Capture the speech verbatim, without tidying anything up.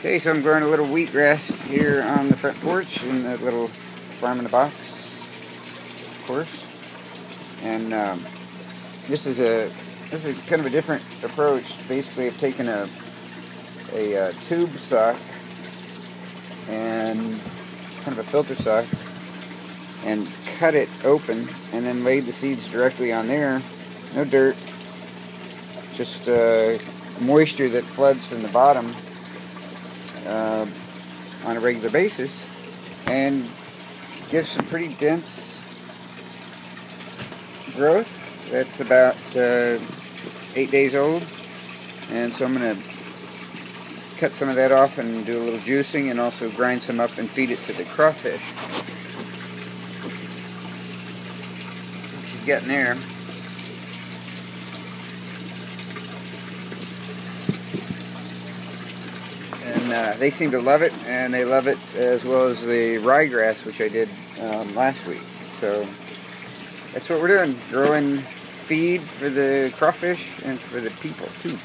Okay, so I'm growing a little wheatgrass here on the front porch in the little farm in the box, of course. And um, this is a this is kind of a different approach. Basically, I've taken a a uh, tube sock and kind of a filter sock and cut it open, and then laid the seeds directly on there. No dirt, just uh, moisture that floods from the bottom uh, on a regular basis, and gives some pretty dense growth. That's about uh, eight days old, and so I'm going to cut some of that off and do a little juicing, and also grind some up and feed it to the crawfish. What you got in there? And uh, they seem to love it, and they love it as well as the ryegrass, which I did um, last week. So that's what we're doing, growing feed for the crawfish and for the people too.